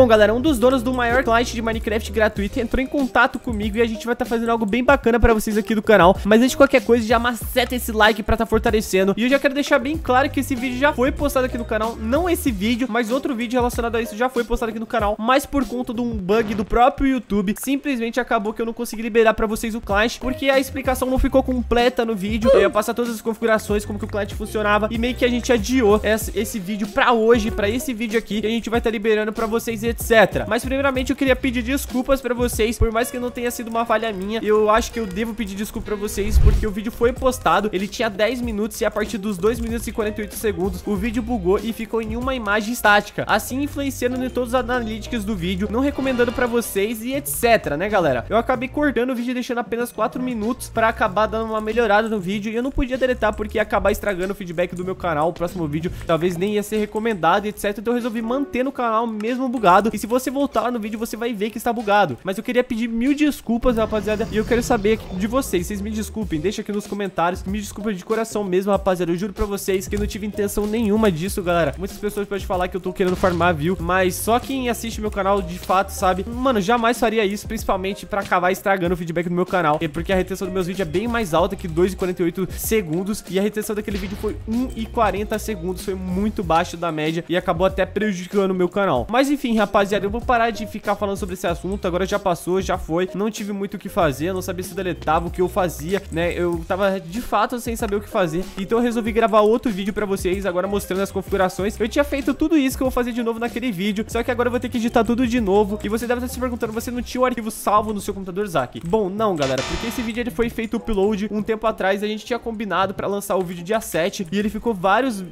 Bom, galera, um dos donos do maior cliente de Minecraft gratuito entrou em contato comigo e a gente vai estar fazendo algo bem bacana pra vocês aqui do canal. Mas antes de qualquer coisa, já maceta esse like pra estar fortalecendo. E eu já quero deixar bem claro que esse vídeo já foi postado aqui no canal. Não esse vídeo, mas outro vídeo relacionado a isso já foi postado aqui no canal, mas por conta de um bug do próprio YouTube, simplesmente acabou que eu não consegui liberar pra vocês o client, porque a explicação não ficou completa no vídeo. Eu ia passar todas as configurações, como que o client funcionava, e meio que a gente adiou esse vídeo pra hoje, pra esse vídeo aqui, que a gente vai estar liberando pra vocês, etc. Mas primeiramente eu queria pedir desculpas pra vocês, por mais que não tenha sido uma falha minha, eu acho que eu devo pedir desculpa pra vocês, porque o vídeo foi postado, ele tinha 10 minutos e a partir dos 2 minutos e 48 segundos, o vídeo bugou e ficou em uma imagem estática, assim influenciando em todos os analytics do vídeo, não recomendando pra vocês e etc, né galera? Eu acabei cortando o vídeo e deixando apenas 4 minutos pra acabar dando uma melhorada no vídeo, e eu não podia deletar porque ia acabar estragando o feedback do meu canal, o próximo vídeo talvez nem ia ser recomendado, etc, então eu resolvi manter no canal mesmo bugado, e se você voltar lá no vídeo você vai ver que está bugado, mas eu queria pedir mil desculpas, rapaziada, e eu quero saber de vocês, vocês me desculpem, deixa aqui nos comentários, me desculpa de coração mesmo, rapaziada, eu juro pra vocês que eu não tive intenção nenhuma disso, galera. Muitas pessoas podem falar que eu tô querendo farmar view, mas só quem assiste meu canal de fato sabe, mano, jamais faria isso, principalmente pra acabar estragando o feedback do meu canal, porque a retenção dos meus vídeos é bem mais alta que 2,48 segundos, e a retenção daquele vídeo foi 1,40 segundos, foi muito baixo da média, e acabou até prejudicando o meu canal. Mas enfim, rapaziada, eu vou parar de ficar falando sobre esse assunto, agora já passou, já foi, não tive muito o que fazer, não sabia se deletava, o que eu fazia, né, eu tava de fato sem saber o que fazer, então eu resolvi gravar outro vídeo pra vocês, agora mostrando as configurações. Eu tinha feito tudo isso que eu vou fazer de novo naquele vídeo, só que agora eu vou ter que editar tudo de novo, e você deve estar se perguntando, você não tinha o arquivo salvo no seu computador, Zaki? Bom, não, galera, porque esse vídeo ele foi feito upload um tempo atrás, a gente tinha combinado pra lançar o vídeo dia 7, e ele ficou vários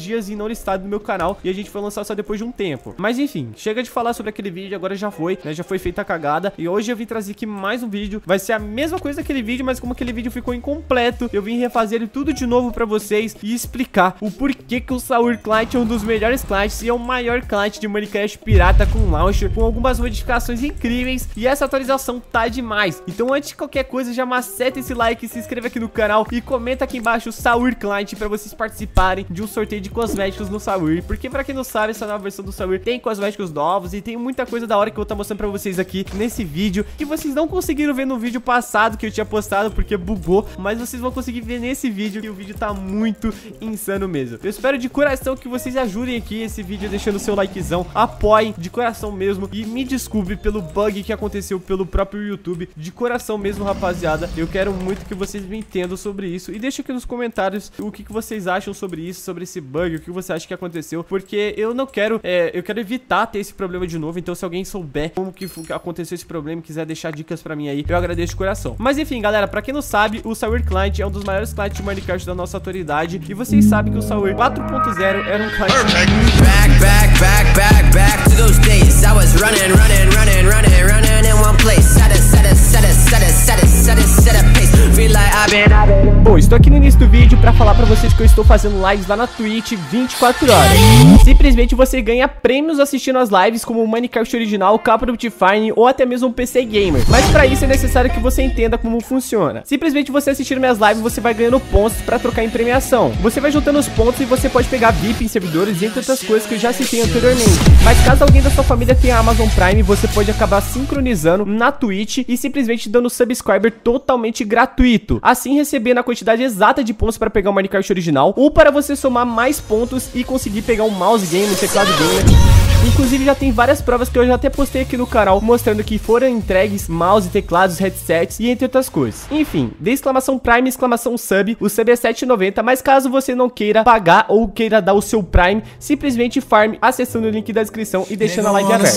dias e não listado no meu canal, e a gente foi lançar só depois de um tempo. Mas enfim, chega de falar sobre aquele vídeo, agora já foi, né, já foi feita a cagada, e hoje eu vim trazer aqui mais um vídeo, vai ser a mesma coisa daquele vídeo, mas como aquele vídeo ficou incompleto, eu vim refazer ele tudo de novo pra vocês e explicar o porquê que o Salwyrr Client é um dos melhores clients e é o maior client de Minecraft pirata com launcher, com algumas modificações incríveis, e essa atualização tá demais. Então antes de qualquer coisa, já maceta esse like, se inscreva aqui no canal e comenta aqui embaixo o Salwyrr Client pra vocês participarem de um sorteio de cosméticos no Salwyrr, porque pra quem não sabe, essa nova versão do Salwyrr tem cosméticos novos e tem muita coisa da hora que eu vou estar mostrando pra vocês aqui nesse vídeo, que vocês não conseguiram ver no vídeo passado que eu tinha postado porque bugou, mas vocês vão conseguir ver nesse vídeo, que o vídeo tá muito insano mesmo. Eu espero de coração que vocês ajudem aqui esse vídeo deixando o seu likezão, apoiem de coração mesmo, e me desculpe pelo bug que aconteceu pelo próprio YouTube, de coração mesmo, rapaziada, eu quero muito que vocês me entendam sobre isso, e deixa aqui nos comentários o que vocês acham sobre isso, sobre esse bug, o que você acha que aconteceu, porque eu não quero, eu quero evitar ter esse problema de novo, então se alguém souber como que aconteceu esse problema e quiser deixar dicas pra mim aí, eu agradeço de coração. Mas enfim, galera, pra quem não sabe, o Salwyrr Client é um dos maiores clientes de Minecraft da nossa autoridade, e vocês sabem que o Salwyrr 4.0 era um cliente... Back to those days I was running in one place. Set a pace. Feel like I've been. Bom, estou aqui no início do vídeo pra falar pra vocês que eu estou fazendo lives lá na Twitch 24 horas. Simplesmente você ganha prêmios assistindo as lives, como o Minecraft original, capa do Define ou até mesmo um PC Gamer. Mas pra isso é necessário que você entenda como funciona. Simplesmente você assistindo minhas lives, você vai ganhando pontos pra trocar em premiação. Você vai juntando os pontos e você pode pegar VIP em servidores, entre outras coisas que eu já citei anteriormente. Mas caso alguém da sua família tenha Amazon Prime, você pode acabar sincronizando na Twitch e simplesmente dando subscriber totalmente gratuito, assim recebendo a quantidade exata de pontos para pegar o Minecraft original, ou para você somar mais pontos e conseguir pegar um mouse game, um teclado gamer. Inclusive já tem várias provas que eu já até postei aqui no canal, mostrando que foram entregues mouse, teclados, headsets e entre outras coisas. Enfim, de exclamação Prime, exclamação Sub, o Sub é R$7,90, mas caso você não queira pagar ou queira dar o seu Prime, simplesmente farm acessando o link da descrição e deixando a like aberta.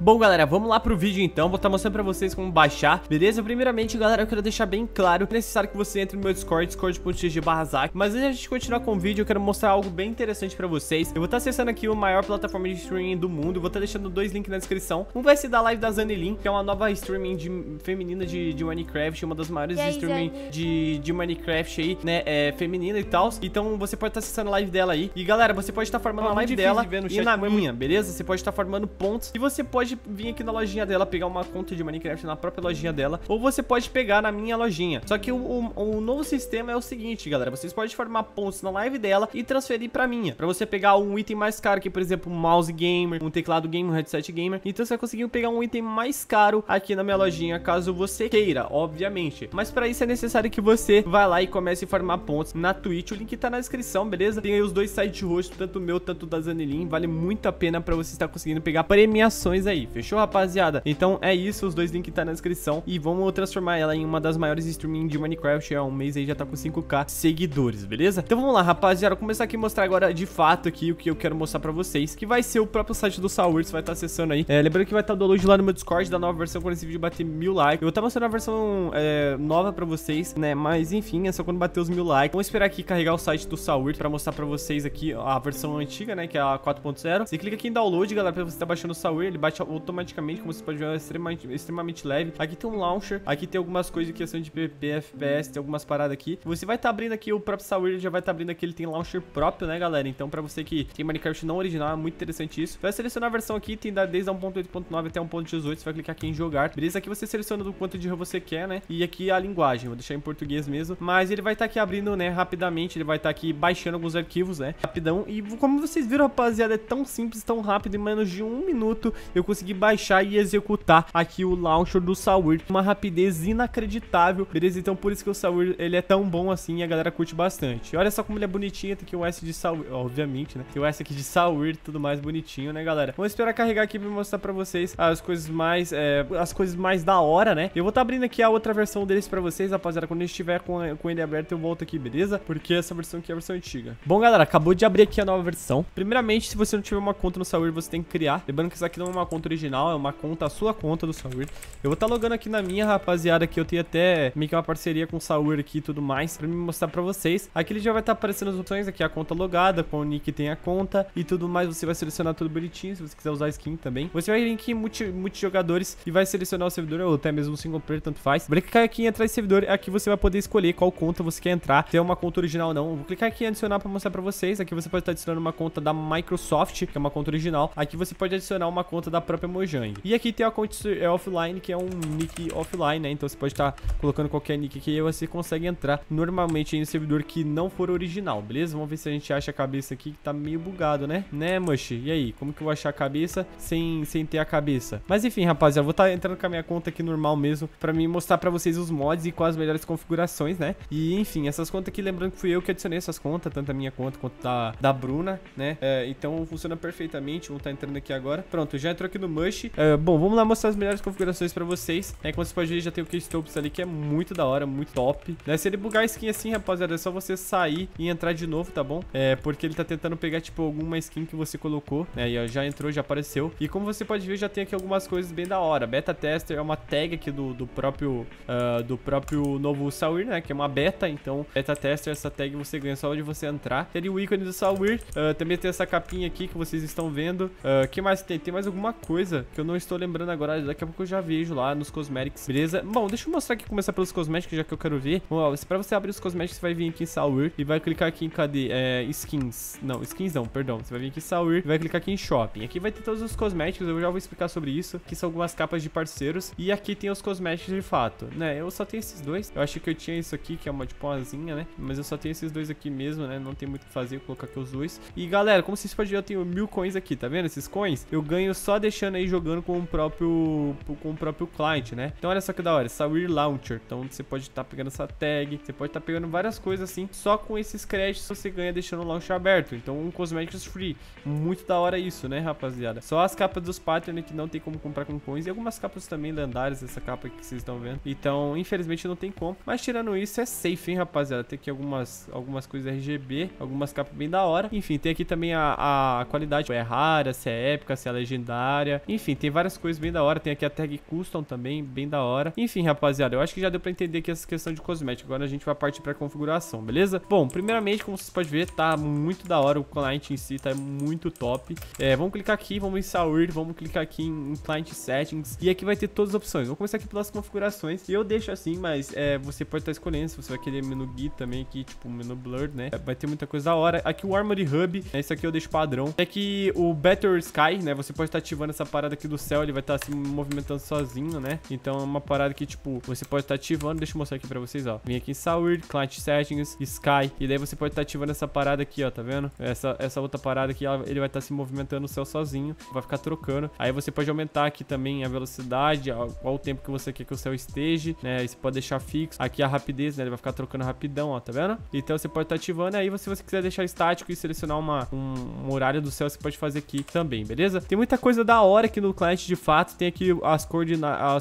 Bom, galera, vamos lá pro vídeo então, vou estar mostrando pra vocês como baixar, beleza? Primeiramente, galera, eu quero deixar bem claro, é necessário que você entre no meu Discord, discord.gg/Zaki, mas antes de a gente continuar com o vídeo, eu quero mostrar algo bem interessante pra vocês. Eu vou estar acessando aqui a maior plataforma de streaming do mundo, eu vou estar deixando dois links na descrição, um vai ser da live da Zannylin, que é uma nova streaming feminina de Minecraft, uma das maiores streaming de Minecraft aí, né, feminina e tal, então você pode estar acessando a live dela aí, e galera, você pode estar formando a live dela e na minha, beleza? Você pode estar formando pontos e você pode pode vir aqui na lojinha dela, pegar uma conta de Minecraft na própria lojinha dela, ou você pode pegar na minha lojinha. Só que o novo sistema é o seguinte, galera, vocês podem farmar pontos na live dela e transferir pra minha, pra você pegar um item mais caro, que por exemplo, um mouse gamer, um teclado gamer, um headset gamer. Então você vai conseguir pegar um item mais caro aqui na minha lojinha, caso você queira, obviamente. Mas pra isso é necessário que você vá lá e comece a farmar pontos na Twitch. O link tá na descrição, beleza? Tem aí os dois sites roxos, tanto o meu, tanto o da Zannylin. Vale muito a pena pra você estar conseguindo pegar premiações aí, fechou, rapaziada? Então é isso, os dois links tá na descrição. E vamos transformar ela em uma das maiores streaming de Minecraft. Há um mês aí já tá com 5K seguidores, beleza? Então vamos lá, rapaziada, vou começar aqui a mostrar agora de fato aqui o que eu quero mostrar pra vocês, que vai ser o próprio site do Salwyrr. Você vai estar acessando aí, lembrando que vai estar o download lá no meu Discord da nova versão, quando esse vídeo bater 1000 likes. Eu vou estar mostrando a versão nova pra vocês, né? Mas enfim, é só quando bater os 1000 likes. Vamos esperar aqui carregar o site do Salwyrr pra mostrar pra vocês aqui a versão antiga, né, que é a 4.0. Você clica aqui em download, galera, pra você estar baixando o Salwyrr. Ele baixa automaticamente, como vocês podem ver, é extremamente leve. Aqui tem um launcher, aqui tem algumas coisas de questão de PvP, FPS, tem algumas paradas aqui. Você vai estar abrindo aqui, o próprio Salwyrr já vai estar abrindo aqui, ele tem launcher próprio, né, galera? Então pra você que tem Minecraft não original, é muito interessante isso. Vai selecionar a versão aqui, tem desde a 1.8.9 até 1.18, você vai clicar aqui em jogar, beleza? Aqui você seleciona do quanto de RAM você quer, né? E aqui a linguagem, vou deixar em português mesmo, mas ele vai estar aqui abrindo, né, rapidamente, ele vai estar aqui baixando alguns arquivos, né, rapidão. E como vocês viram, rapaziada, é tão simples, tão rápido, em menos de 1 minuto eu consegui baixar e executar aqui o launcher do Salwyrr, uma rapidez inacreditável, beleza? Então por isso que o Salwyrr, ele é tão bom assim, a galera curte bastante. E olha só como ele é bonitinho, tem aqui o S de Salwyrr, obviamente, né, tem o S aqui de Salwyrr, tudo mais bonitinho, né, galera? Vamos esperar carregar aqui pra mostrar pra vocês as coisas mais da hora, né? Eu vou estar abrindo aqui a outra versão deles pra vocês, rapaziada. Quando eu estiver com ele aberto, eu volto aqui, beleza? Porque essa versão aqui é a versão antiga. Bom, galera, acabou de abrir aqui a nova versão. Primeiramente, se você não tiver uma conta no Salwyrr, você tem que criar. Lembrando que isso aqui não é uma conta original, é uma conta, a sua conta do Salwyrr. Eu vou estar logando aqui na minha, rapaziada, que eu tenho até meio que uma parceria com o Salwyrr aqui e tudo mais, pra me mostrar pra vocês. Aqui ele já vai estar aparecendo as opções, aqui a conta logada, com o nick tem a conta e tudo mais. Você vai selecionar tudo bonitinho, se você quiser usar skin também. Você vai vir aqui em multijogadores e vai selecionar o servidor, ou até mesmo o single player, tanto faz. Vai clicar aqui em entrar em servidor, aqui você vai poder escolher qual conta você quer entrar, se é uma conta original ou não. Eu vou clicar aqui em adicionar pra mostrar pra vocês. Aqui você pode estar adicionando uma conta da Microsoft, que é uma conta original. Aqui você pode adicionar uma conta da própria Mojang. E aqui tem a conta offline, que é um nick offline, né? Então você pode estar colocando qualquer nick aqui e você consegue entrar normalmente em um servidor que não for original, beleza? Vamos ver se a gente acha a cabeça aqui, que tá meio bugado, né? Né, Mushi? E aí, como que eu vou achar a cabeça sem ter a cabeça? Mas enfim, rapaziada, eu vou estar entrando com a minha conta aqui normal mesmo, pra mim mostrar pra vocês os mods e com as melhores configurações, né? E enfim, essas contas aqui, lembrando que fui eu que adicionei essas contas, tanto a minha conta quanto da Bruna, né? Então funciona perfeitamente, vamos estar entrando aqui agora. Pronto, já entrou aqui no Mush. Bom, vamos lá mostrar as melhores configurações pra vocês, né? Como vocês podem ver, já tem o Keystopes ali, que é muito da hora, muito top, né? Se ele bugar a skin assim, rapaziada, é só você sair e entrar de novo, tá bom? Porque ele tá tentando pegar, tipo, alguma skin que você colocou, né? E ó, já entrou, já apareceu. E como você pode ver, já tem aqui algumas coisas bem da hora. Beta Tester é uma tag aqui do próprio novo Salwyrr, né? Que é uma beta, então Beta Tester, essa tag você ganha só de você entrar. Tem ali o ícone do Salwyrr, também tem essa capinha aqui que vocês estão vendo. Que mais tem? Tem mais alguma coisa que eu não estou lembrando agora, daqui a pouco eu já vejo lá nos cosméticos, beleza? Bom, deixa eu mostrar aqui, começar pelos cosméticos, já que eu quero ver. Ó, pra você abrir os cosméticos, você vai vir aqui em Salwyrr e vai clicar aqui em cadê? Skins. Não, skins não, perdão. Você vai vir aqui em Salwyrr e vai clicar aqui em Shopping. Aqui vai ter todos os cosméticos, eu já vou explicar sobre isso, que são algumas capas de parceiros. E aqui tem os cosméticos de fato, né? Eu só tenho esses dois. Eu achei que eu tinha isso aqui, que é uma tipo asinha, né? Mas eu só tenho esses dois aqui mesmo, né? Não tem muito o que fazer, eu vou colocar aqui os dois. E galera, como vocês podem ver, eu tenho 1000 coins aqui, tá vendo? Esses coins eu ganho só deixando aí, jogando com o próprio client, né? Então olha só que da hora, Salwyrr Launcher. Então você pode estar pegando essa tag, você pode estar pegando várias coisas assim, só com esses créditos você ganha deixando o launcher aberto. Então um cosméticos free, muito da hora isso, né, rapaziada? Só as capas dos Patreon que não tem como comprar com coins, e algumas capas também lendárias, essa capa que vocês estão vendo. Então, infelizmente não tem como, mas tirando isso é safe, hein, rapaziada? Tem aqui algumas coisas RGB, algumas capas bem da hora. Enfim, tem aqui também a qualidade, é rara, se é épica, se é legendária. Enfim, tem várias coisas bem da hora. Tem aqui a tag custom também, bem da hora. Enfim, rapaziada, eu acho que já deu pra entender aqui essa questão de cosmético. Agora a gente vai partir pra configuração, beleza? Bom, primeiramente, como vocês podem ver, tá muito da hora o client em si, tá muito top. Vamos clicar aqui, vamos em Salwyrr, vamos clicar aqui em Client Settings, e aqui vai ter todas as opções. Vou começar aqui pelas configurações, e eu deixo assim, mas você pode estar escolhendo se você vai querer menu Gui também aqui, tipo menu Blur, né? Vai ter muita coisa da hora. Aqui o Armory Hub, né? Isso aqui eu deixo padrão. É que o Better Sky, né? Você pode estar ativando essa essa parada aqui do céu, ele vai estar se movimentando sozinho, né? Então é uma parada que, tipo, você pode estar ativando. Deixa eu mostrar aqui pra vocês, ó. Vim aqui em Salwyrr, Client Settings, Sky. E daí você pode estar ativando essa parada aqui, ó, tá vendo? Essa outra parada aqui, ele vai estar se movimentando no céu sozinho. Vai ficar trocando. Aí você pode aumentar aqui também a velocidade, qual o tempo que você quer que o céu esteja, né? Aí você pode deixar fixo. Aqui a rapidez, né? Ele vai ficar trocando rapidão, ó, tá vendo? Então você pode estar ativando. Aí se você quiser deixar estático e selecionar um horário do céu, você pode fazer aqui também, beleza? Tem muita coisa da hora aqui no cliente, de fato. Tem aqui as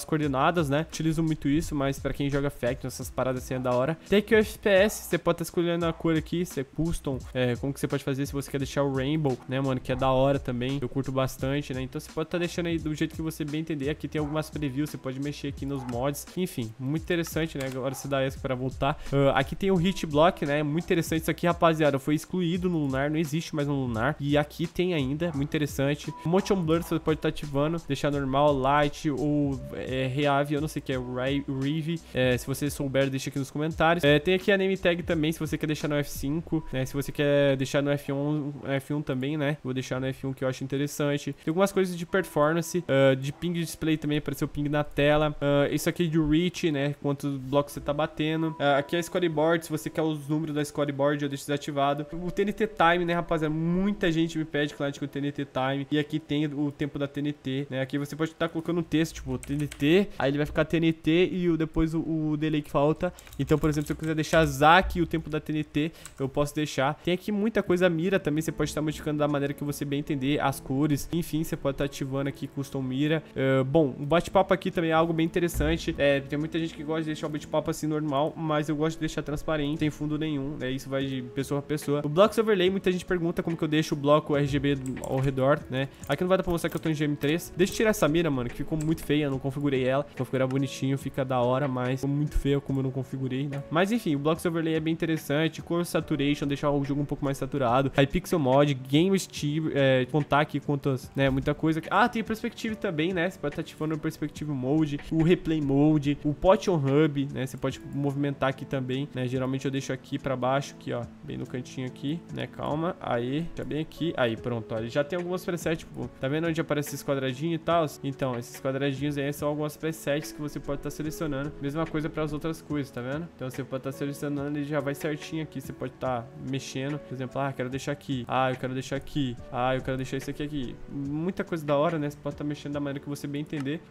coordenadas, né? Utilizo muito isso, mas pra quem joga Fact, essas paradas assim é da hora. Tem aqui o FPS, você pode estar escolhendo a cor aqui, você custom, como que você pode fazer, se você quer deixar o Rainbow, né, mano? Que é da hora também, eu curto bastante, né? Então você pode estar deixando aí do jeito que você bem entender. Aqui tem algumas previews, você pode mexer aqui nos mods. Enfim, muito interessante, né? Agora você dá essa pra voltar. Aqui tem o Hit Block, né? Muito interessante isso aqui, rapaziada. Foi excluído no Lunar, não existe mais no Lunar. E aqui tem ainda, muito interessante. Motion Blur você pode estar ativando, deixar normal, light ou reave, eu não sei o que é, Reave. Se você souber, deixa aqui nos comentários. Tem aqui a Name Tag também, se você quer deixar no F5, né? Se você quer deixar no F1 também, né? Vou deixar no F1 que eu acho interessante. Tem algumas coisas de performance, de ping display também, apareceu ping na tela. Isso aqui de reach, né? Quantos blocos você tá batendo. Aqui é a scoreboard, se você quer os números da scoreboard, eu deixo desativado. O TNT Time, né, rapaziada? Muita gente me pede, claro, que o TNT Time. E aqui tem o tempo da TNT, né? Aqui você pode estar colocando um texto, tipo, TNT, aí ele vai ficar TNT e depois o delay que falta. Então, por exemplo, se eu quiser deixar Zaki e o tempo da TNT, eu posso deixar. Tem aqui muita coisa, mira também, você pode estar modificando da maneira que você bem entender, as cores, enfim, você pode estar ativando aqui custom mira. Bom, o bate-papo aqui também é algo bem interessante. Tem muita gente que gosta de deixar o bate-papo assim normal, mas eu gosto de deixar transparente, não tem fundo nenhum, né? Isso vai de pessoa a pessoa. O Blocks Overlay, muita gente pergunta como que eu deixo o bloco RGB ao redor, né? Aqui não vai dar pra mostrar que eu tô em GM3. Deixa eu tirar essa mira, mano, que ficou muito feia, eu não configurei ela. Configurar bonitinho, fica da hora, mas ficou muito feio como eu não configurei, né? Mas enfim, o Blocks Overlay é bem interessante. Cor Saturation, deixar o jogo um pouco mais saturado. Aí Pixel Mod, Game Style, contar aqui quantas, né? Muita coisa. Ah, tem Perspective também, né? Você pode estar ativando o Perspective Mode, o Replay Mode, o Potion Hub, né? Você pode movimentar aqui também, né? Geralmente eu deixo aqui pra baixo, aqui, ó, bem no cantinho aqui, né? Calma, aí, já bem aqui. Aí, pronto, ó, ele já tem algumas presets, tipo, tá vendo onde aparece esses quadradinhos e tal? Então, esses quadradinhos aí são algumas presets que você pode estar selecionando. Mesma coisa para as outras coisas, tá vendo? Então, você pode estar selecionando e já vai certinho aqui. Você pode estar mexendo, por exemplo, ah, quero deixar aqui, ah, eu quero deixar aqui, ah, eu quero deixar isso aqui, aqui. Muita coisa da hora, né? Você pode estar mexendo da maneira que você bem entender.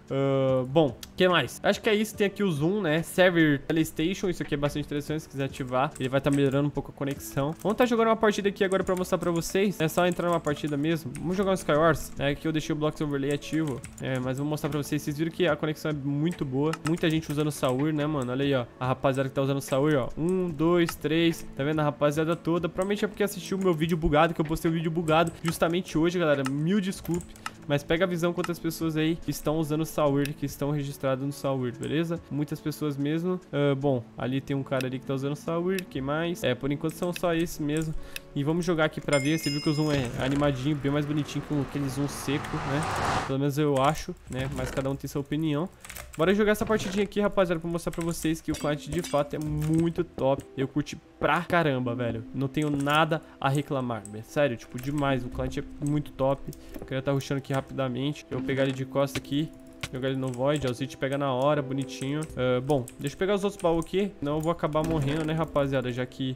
Bom, o que mais? Acho que é isso. Tem aqui o Zoom, né? Server Telestation, isso aqui é bastante interessante, se quiser ativar. Ele vai estar melhorando um pouco a conexão. Vamos estar jogando uma partida aqui agora para mostrar para vocês. É só entrar numa partida mesmo. Vamos jogar um Skywars, né? Aqui eu deixei o Blocks Overlay ativo, mas vou mostrar para vocês. Vocês viram que a conexão é muito boa. Muita gente usando Salwyrr, né, mano? Olha aí, ó. A rapaziada que tá usando Salwyrr, ó. 1, 2, 3. Tá vendo? A rapaziada toda. Provavelmente é porque assistiu o meu vídeo bugado, que eu postei o vídeo bugado justamente hoje, galera. Mil desculpas. Mas pega a visão quantas pessoas aí estão usando o Salwyrr, que estão registradas no Salwyrr, beleza? Muitas pessoas mesmo. Bom, ali tem um cara ali que tá usando o Salwyrr, quem mais? Por enquanto são só esses mesmo. E vamos jogar aqui pra ver. Você viu que o zoom é animadinho, bem mais bonitinho que aquele zoom seco, né? Pelo menos eu acho, né? Mas cada um tem sua opinião. Bora jogar essa partidinha aqui, rapaziada, pra mostrar pra vocês que o cliente de fato é muito top. Eu curti pra caramba, velho. Não tenho nada a reclamar, velho. Sério, tipo, demais. O cliente é muito top. Eu queria estar rushando aqui rapidamente. Eu vou pegar ele de costa aqui. Jogar ele no Void, ó, o Zit pega na hora, bonitinho. Bom, deixa eu pegar os outros baús aqui. Senão eu vou acabar morrendo, né, rapaziada? Já que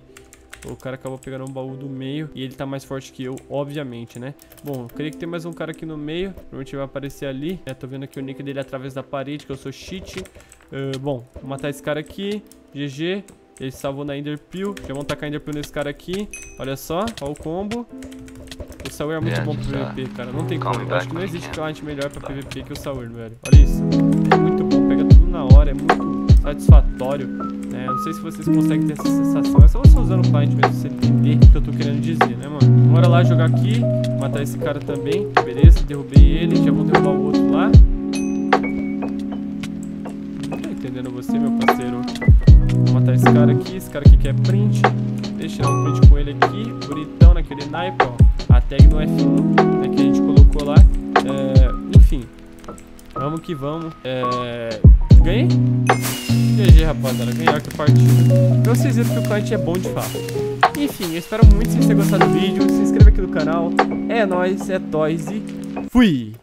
o cara acabou pegando um baú do meio e ele tá mais forte que eu, obviamente, né? Bom, eu creio que tem mais um cara aqui no meio. Provavelmente vai aparecer ali. Tô vendo aqui o nick dele através da parede, que eu sou cheat. Bom, vou matar esse cara aqui. GG. Ele salvou na Enderpeel. Já vamos tacar Enderpeel nesse cara aqui. Olha só, ó o combo. O Salwyrr é muito bom pro PVP, cara. Não tem como. Acho que não existe cliente melhor pra PVP que o Salwyrr, velho. Olha isso. É muito bom, pega tudo na hora. É muito satisfatório. Não sei se vocês conseguem ter essa sensação. É só você usando o client mesmo, você entender o que eu tô querendo dizer, né, mano? Bora lá jogar aqui. Matar esse cara também. Beleza, derrubei ele. Já vou derrubar o outro lá. Não tô entendendo você, meu parceiro. Vou matar esse cara aqui. Esse cara aqui quer print. Deixa eu dar um print com ele aqui. Bonitão naquele naipe, ó. A tag no F1, né, que a gente colocou lá. Enfim. Vamos que vamos. Ganhei? GG, rapaziada. Ganhar que partida. Então vocês viram que o cliente é bom de fato. Enfim, eu espero muito que vocês tenham gostado do vídeo. Se inscreva aqui no canal. É nóis, é toys e fui!